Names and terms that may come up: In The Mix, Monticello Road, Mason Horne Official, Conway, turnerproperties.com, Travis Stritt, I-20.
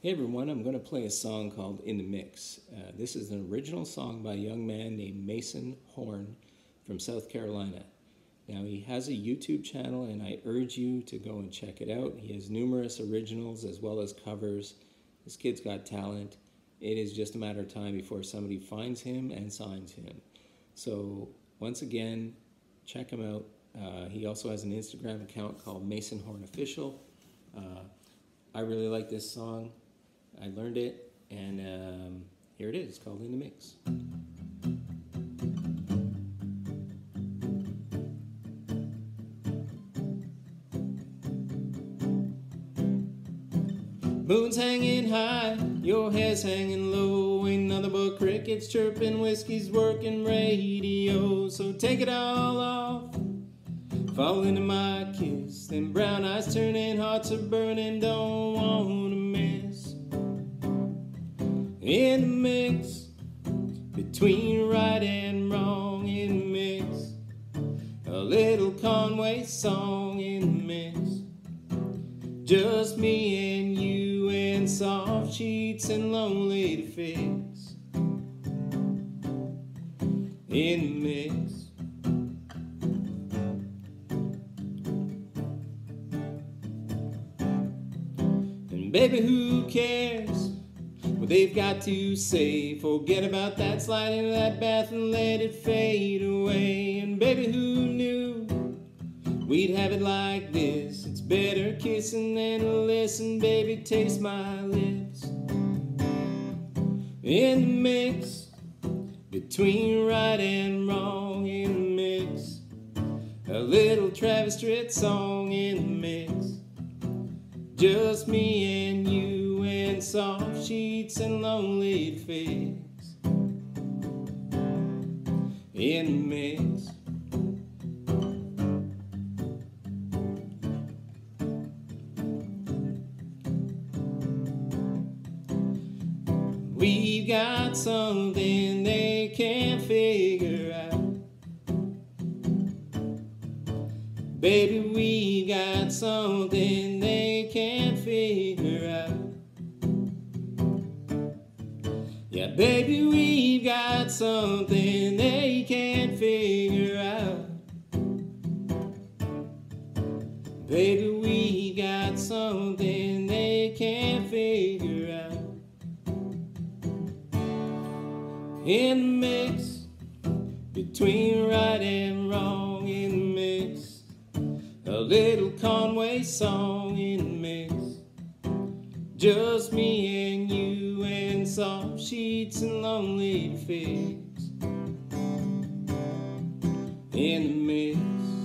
Hey everyone, I'm going to play a song called In The Mix. This is an original song by a young man named Mason Horne from South Carolina. Now he has a YouTube channel and I urge you to go and check it out. He has numerous originals as well as covers. This kid's got talent. It is just a matter of time before somebody finds him and signs him. So once again, check him out. He also has an Instagram account called Mason Horne Official. I really like this song. I learned it, and here it is. It's called In The Mix. Moon's hanging high, your hair's hanging low. Ain't nothing but crickets chirping, whiskey's working radio. So take it all off, fall into my kiss. Then brown eyes turning, hearts are burning, don't wanna miss. In the mix, between right and wrong. In the mix, a little Conway song. In the mix, just me and you, and soft sheets and lonely to fix. In the mix. And baby, who cares what they've got to say? Forget about that, slide into that bath and let it fade away. And baby, who knew we'd have it like this? It's better kissing than listen, baby, taste my lips. In the mix, between right and wrong. In the mix, a little Travis Stritt song. In the mix, just me and you, and soft sheets and lonely to fix. In the mix. We've got something they can't figure out. Baby, we got something they can't figure out. Yeah, baby, we've got something they can't figure out. Baby, we got something they can't figure out. In the mix, between right and wrong. In the mix, a little Conway song. In the mix, just me and you, and soft sheets and lonely to fix. In the mix.